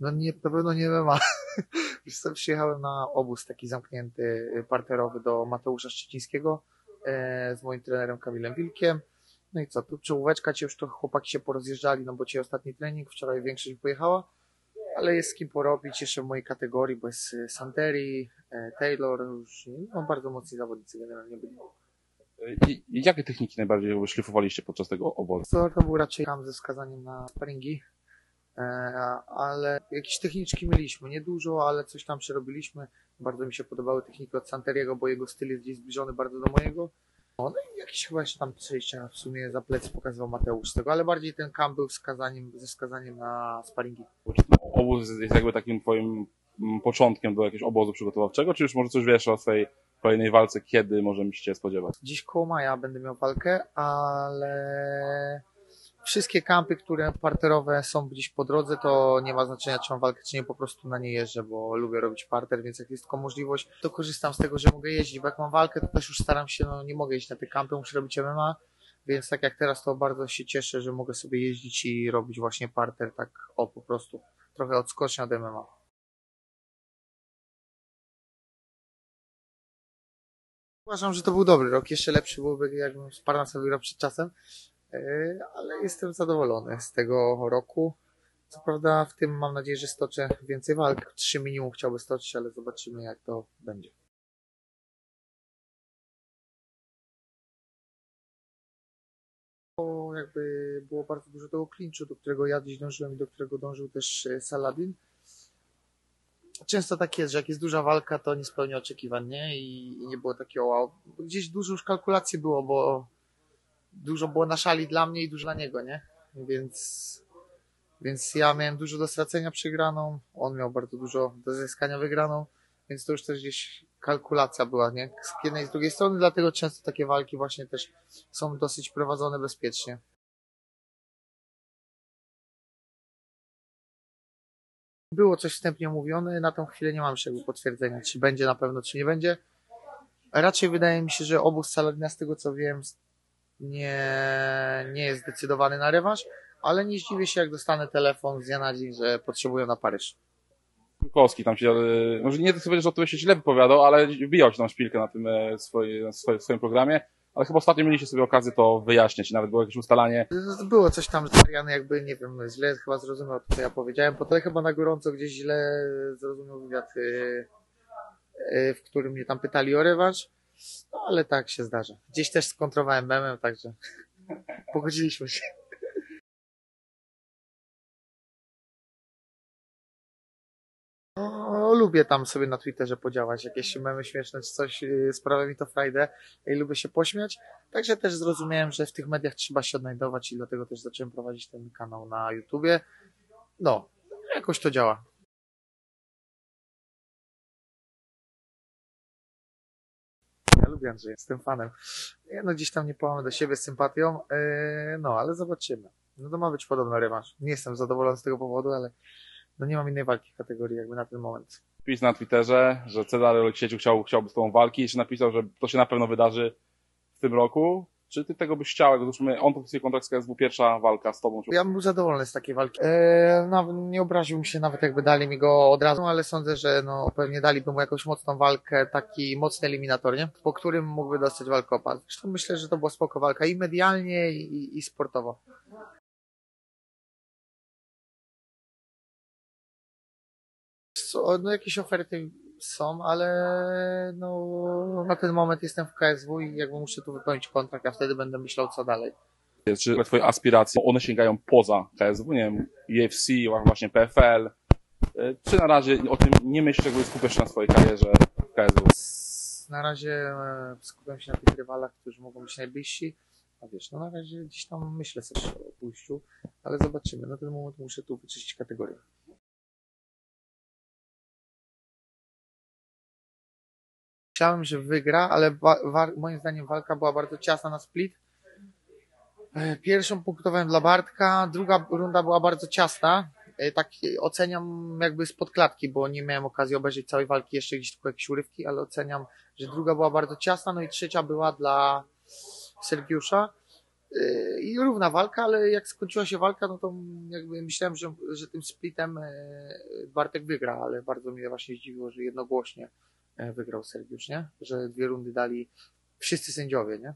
No nie, na pewno nie MMA. Wiesz co, przyjechałem na obóz taki zamknięty, parterowy do Mateusza Szczecińskiego z moim trenerem Kamilem Wilkiem. No i co, tu czołóweczka, ci już to chłopaki się porozjeżdżali, no bo ci ostatni trening, wczoraj większość pojechała, ale jest z kim porobić jeszcze w mojej kategorii, bo jest Santeri, Taylor, już no, bardzo mocni zawodnicy generalnie byli. I jakie techniki najbardziej szlifowaliście podczas tego obozu? To był raczej tam ze skazaniem na sparingi, ale jakieś techniczki mieliśmy, niedużo, ale coś tam przerobiliśmy. Bardzo mi się podobały techniki od Santeriego, bo jego styl jest gdzieś zbliżony bardzo do mojego. No i jakieś chyba jeszcze tam przejścia w sumie za plecy pokazywał Mateusz tego, ale bardziej ten kamp był ze skazaniem na sparingi. Obóz jest jakby takim twoim początkiem do jakiegoś obozu przygotowawczego, czy już może coś wiesz o tej kolejnej walce, kiedy możemy się spodziewać? Dziś koło maja będę miał walkę, ale wszystkie kampy, które parterowe są gdzieś po drodze, to nie ma znaczenia, czy mam walkę, czy nie, po prostu na nie jeżdżę, bo lubię robić parter, więc jak jest tylko możliwość, to korzystam z tego, że mogę jeździć, bo jak mam walkę, to też już staram się, no nie mogę jeździć na te kampy, muszę robić MMA, więc tak jak teraz, to bardzo się cieszę, że mogę sobie jeździć i robić właśnie parter, tak o, po prostu trochę odskocznie od MMA. Uważam, że to był dobry rok, jeszcze lepszy byłby, jakbym z Parnasse wygrał przed czasem, ale jestem zadowolony z tego roku. Co prawda w tym mam nadzieję, że stoczę więcej walk, 3 minimum chciałby stoczyć, ale zobaczymy jak to będzie. To jakby było bardzo dużo tego klinczu, do którego ja dziś dążyłem i do którego dążył też Salahdine. Często tak jest, że jak jest duża walka, to nie spełnia oczekiwań, nie? I nie było takiego wow. Gdzieś dużo już kalkulacji było, bo dużo było na szali dla mnie i dużo dla niego, nie? Więc ja miałem dużo do stracenia przegraną, on miał bardzo dużo do zyskania wygraną, więc to już też gdzieś kalkulacja była, nie? Z jednej i z drugiej strony, dlatego często takie walki właśnie też są dosyć prowadzone bezpiecznie. Było coś wstępnie mówione, na tą chwilę nie mam jeszcze potwierdzenia, czy będzie na pewno, czy nie będzie. Raczej wydaje mi się, że obóz Salahdina, z tego co wiem, nie jest zdecydowany na rewanż, ale nie zdziwię się, jak dostanę telefon z dnia na dzień, że potrzebują na Paryż. Ziółkowski tam się, może nie chcę powiedzieć, że o tym się źle wypowiadał, ale wbijał się tam szpilkę na tym swoim programie. Ale chyba ostatnio mieliście sobie okazję to wyjaśniać i nawet było jakieś ustalanie. Było coś tam, że Marian jakby, nie wiem, źle chyba zrozumiał to, co ja powiedziałem. Potem chyba na gorąco gdzieś źle zrozumiał wywiad, w którym mnie tam pytali o rewanż. No ale tak się zdarza. Gdzieś też skontrowałem memem, także pogodziliśmy się. No, lubię tam sobie na Twitterze podziałać, jakieś memy śmieszne czy coś, sprawia mi to frajdę i lubię się pośmiać, także też zrozumiałem, że w tych mediach trzeba się odnajdować i dlatego też zacząłem prowadzić ten kanał na YouTubie, no, jakoś to działa. Ja lubię Andrzeja, jestem fanem, ja no gdzieś tam nie połamy do siebie z sympatią, no ale zobaczymy, no to ma być podobno rewanż, nie jestem zadowolony z tego powodu, ale no nie mam innej walki w kategorii jakby na ten moment. Wpis na Twitterze, że Cezary Oleksiejczuk chciałby z tą walki, jeszcze napisał, że to się na pewno wydarzy w tym roku. Czy ty tego byś chciał? On podpisuje kontrakt z KSW, pierwsza walka z tobą. Ja bym był zadowolony z takiej walki. Nie obraziłbym się nawet jakby dali mi go od razu, ale sądzę, że no pewnie daliby mu jakąś mocną walkę, taki mocny eliminator, nie? Po którym mógłby dostać walkopat. Zresztą myślę, że to była spoko walka i medialnie i sportowo. No jakieś oferty są, ale no, na ten moment jestem w KSW i jakby muszę tu wypełnić kontrakt, a wtedy będę myślał co dalej. Czy twoje aspiracje, one sięgają poza KSW, nie wiem, UFC, właśnie PFL, czy na razie o tym nie myślisz, jakby skupiasz się na swojej karierze w KSW? Na razie skupiam się na tych rywalach, którzy mogą być najbliżsi, a wiesz, no na razie gdzieś tam myślę coś o pójściu, ale zobaczymy, na ten moment muszę tu wyczyścić kategorię. Myślałem, że wygra, ale moim zdaniem walka była bardzo ciasna na split. Pierwszą punktowałem dla Bartka, druga runda była bardzo ciasna. Tak oceniam jakby spod klatki, bo nie miałem okazji obejrzeć całej walki, jeszcze gdzieś tylko jakieś urywki, ale oceniam, że druga była bardzo ciasna, no i trzecia była dla Sergiusza. I równa walka, ale jak skończyła się walka, no to jakby myślałem, że tym splitem Bartek wygra, ale bardzo mnie właśnie zdziwiło, że jednogłośnie wygrał Sergiusz, nie? Że dwie rundy dali wszyscy sędziowie, nie?